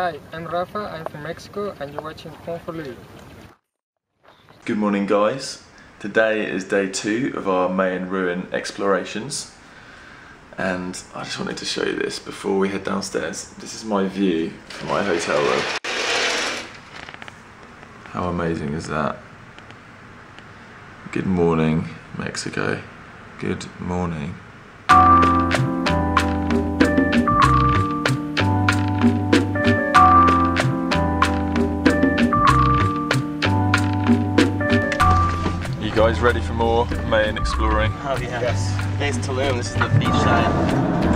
Hi, I'm Rafa, I'm from Mexico, and you're watching Fun for Louis. Good morning guys. Today is day 2 of our Mayan ruin explorations, and I just wanted to show you this before we head downstairs. This is my view from my hotel room. How amazing is that? Good morning, Mexico. Good morning. You guys ready for more Mayan exploring? Oh yeah. Yes. Hey, it's Tulum. This is the beachside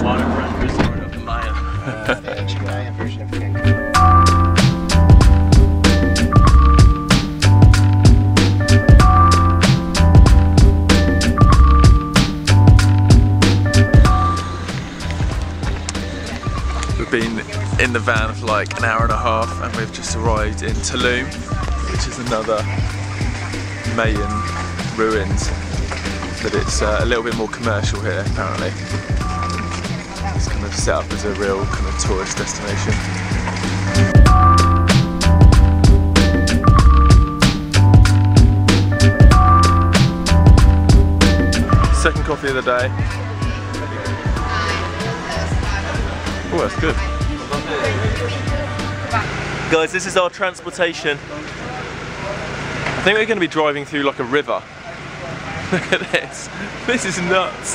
waterfront resort of the Maya. The ancient Maya version of Cancun. Been in the van for like an hour and a half, and we've just arrived in Tulum, which is another Mayan ruins, but it's a little bit more commercial here apparently. It's kind of set up as a real kind of tourist destination. Second coffee of the day. Oh, that's good. Guys, this is our transportation. I think we're going to be driving through like a river. Look at this. This is nuts.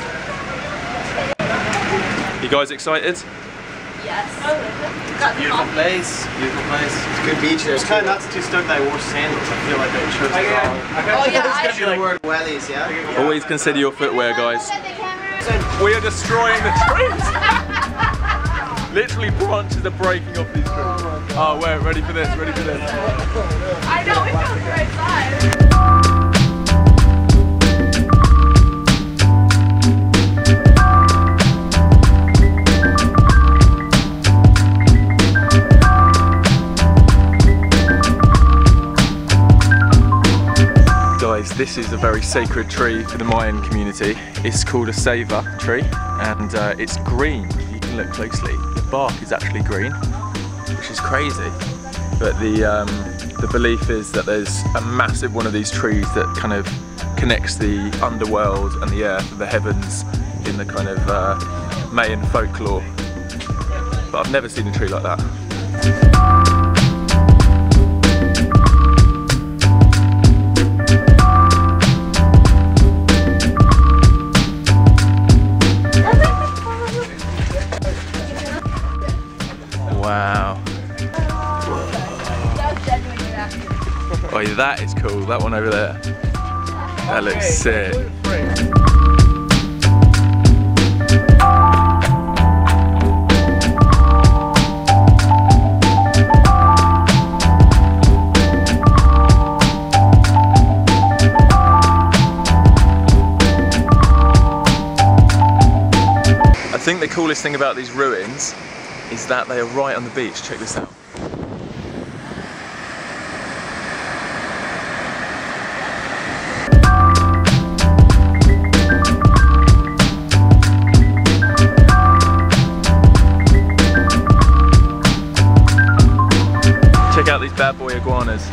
You guys excited? Yes. It's a beautiful place. Beautiful place. It's a good beach there. It's kind of not too stoked that I wore sandals. I feel like I chose the wrong. Oh, yeah, I should wear wellies, yeah? Always consider your footwear, guys. We are destroying the trees. Literally branches are breaking off these trees. Oh, wait, ready for this, ready for this. I know, it feels right side. Guys, this is a very sacred tree for the Mayan community. It's called a ceiba tree, and it's green. You can look closely. Bark is actually green, which is crazy, but the belief is that there's a massive one of these trees that kind of connects the underworld and the earth and the heavens in the kind of Mayan folklore, but I've never seen a tree like that. Wow. Oh, yeah, that is cool, that one over there. That looks sick. I think the coolest thing about these ruins is that they are right on the beach. Check this out. Check out these bad boy iguanas.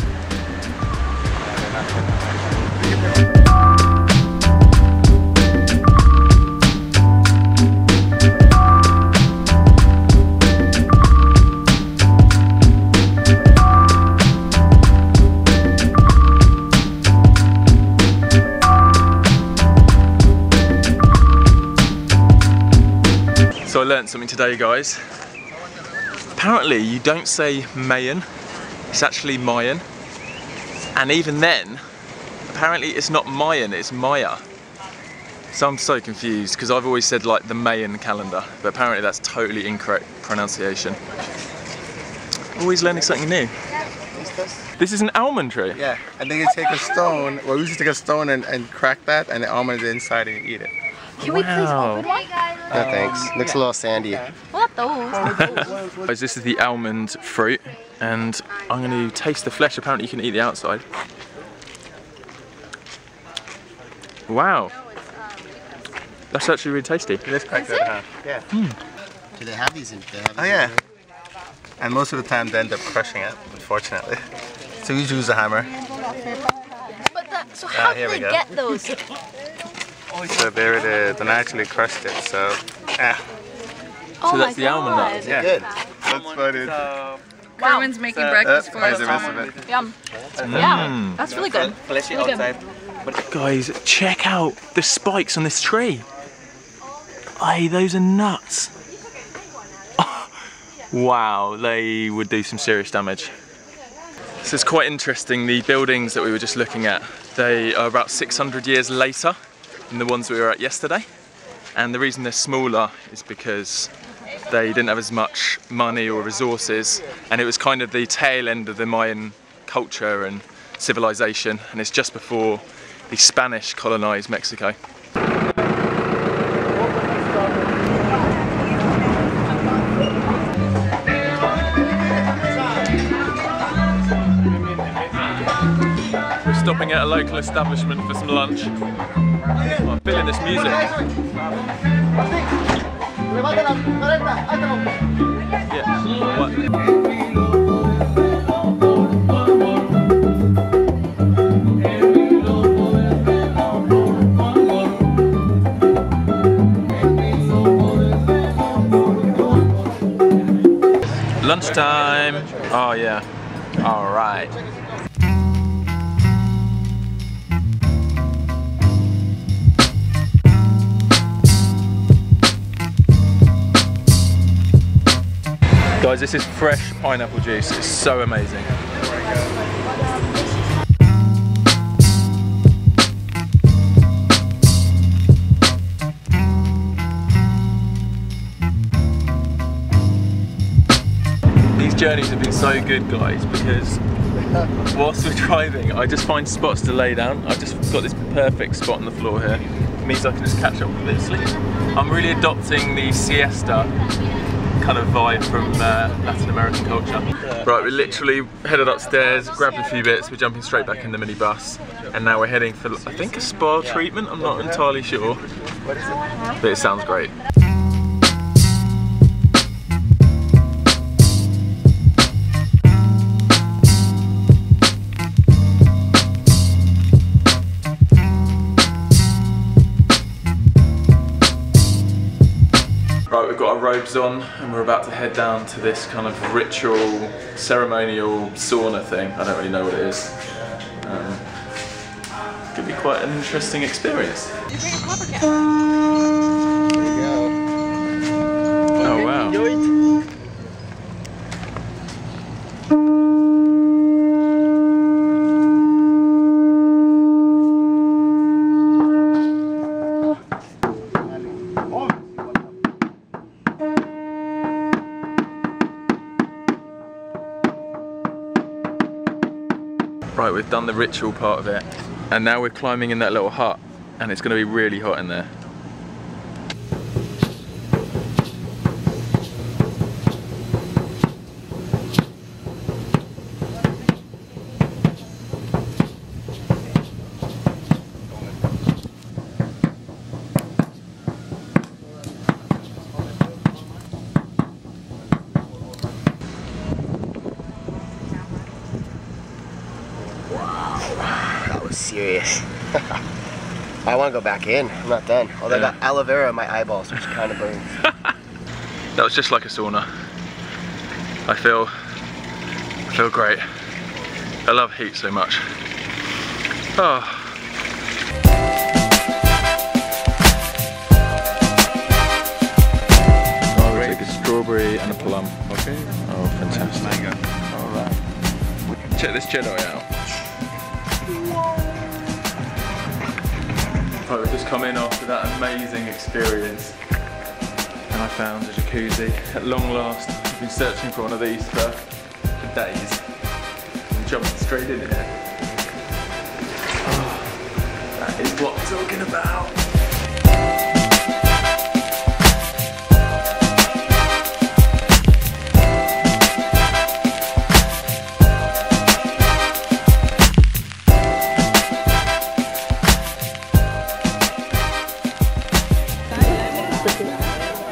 So I learned something today, guys. Apparently you don't say Mayan, it's actually Mayan. And even then, apparently it's not Mayan, it's Maya. So I'm so confused, because I've always said like the Mayan calendar, but apparently that's totally incorrect pronunciation. Always learning something new. This is an almond tree. Yeah, and then you take a stone, well we used to take a stone and crack that, and the almond is inside and you eat it. Can we please open it? No thanks, looks a little sandy. What those? This is the almond fruit, and I'm going to taste the flesh. Apparently you can eat the outside. Wow. That's actually really tasty. It is quite good, huh? Yeah. Mm. Do they have these in? Oh yeah. and most of the time they end up crushing it, unfortunately. So we use a hammer. But that, so how did they get those? So they really don't actually crushed it, so so that's the almond nut. Yeah. Good. That's what it is. Carmen's making breakfast for us. Yum. Yeah, that's really good. Guys, check out the spikes on this tree. Aye, those are nuts. Wow, they would do some serious damage. So it's quite interesting, the buildings that we were just looking at, they are about 600 years later than the ones we were at yesterday. And the reason they're smaller is because they didn't have as much money or resources, and it was kind of the tail end of the Mayan culture and civilization, and it's just before the Spanish colonized Mexico. Stopping at a local establishment for some lunch. I'm feeling this music. Yeah. Lunchtime. Oh yeah. All right. Guys, this is fresh pineapple juice, it's so amazing. These journeys have been so good, guys, because whilst we're driving, I just find spots to lay down. I've just got this perfect spot on the floor here. It means I can just catch up with a bit of sleep. I'm really adopting the siesta kind of vibe from Latin American culture. Right, we literally headed upstairs, grabbed a few bits, we're jumping straight back in the minibus, and now we're heading for, I think, a spa treatment, I'm not entirely sure, but it sounds great. Right, we've got our robes on and we're about to head down to this kind of ritual, ceremonial sauna thing. I don't really know what it is. Could be quite an interesting experience. Oh wow. Right, we've done the ritual part of it, and now we're climbing in that little hut, and it's going to be really hot in there. Serious. I want to go back in. I'm not done. Although I got aloe vera in my eyeballs, which kind of burns. That was just like a sauna. I feel great. I love heat so much. Oh. I would take a strawberry and a plum. Okay. Oh, fantastic. Mango. All right. Check this Jedi out. Right, we've just come in after that amazing experience, and I found a jacuzzi. At long last, I've been searching for one of these for days. I'm jumping straight in here. Oh, that is what I'm talking about.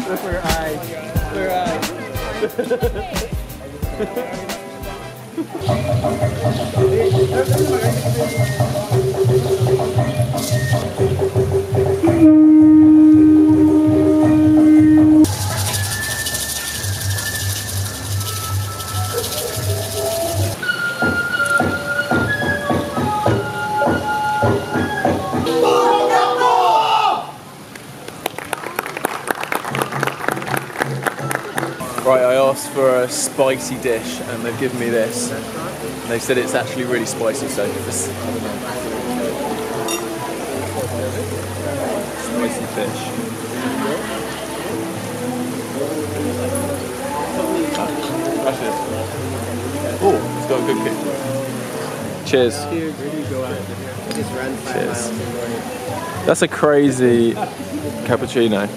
Look for your eyes. Look for your eyes. Right, I asked for a spicy dish and they've given me this. They said it's actually really spicy, so just... spicy fish. That's it. Oh, it's got a good kick. Cheers. Cheers. That's a crazy cappuccino.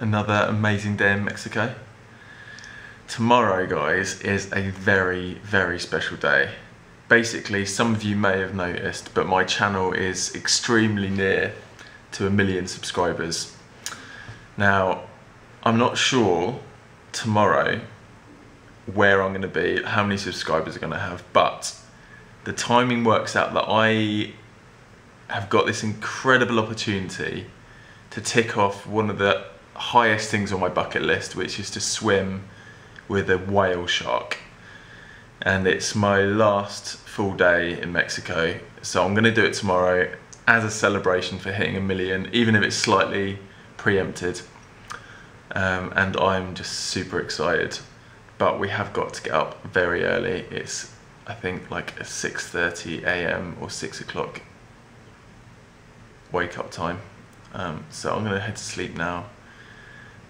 Another amazing day in Mexico. Tomorrow, guys, is a very, very special day. Basically, some of you may have noticed, but my channel is extremely near to 1 million subscribers. Now, I'm not sure tomorrow where I'm gonna be, how many subscribers I'm gonna have, but the timing works out that I have got this incredible opportunity to tick off one of the highest things on my bucket list, which is to swim with a whale shark. And it's my last full day in Mexico, so I'm going to do it tomorrow as a celebration for hitting 1 million, even if it's slightly preempted. And I'm just super excited, but we have got to get up very early. It's, I think, like a 6:30 a.m. or 6 o'clock wake up time. So I'm going to head to sleep now,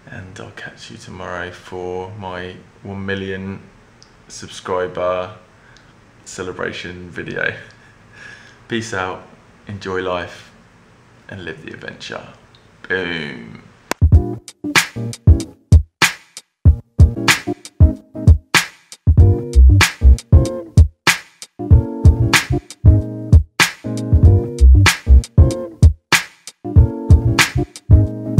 and I'll catch you tomorrow for my 1 million subscriber celebration video. Peace out, enjoy life, and live the adventure. Boom.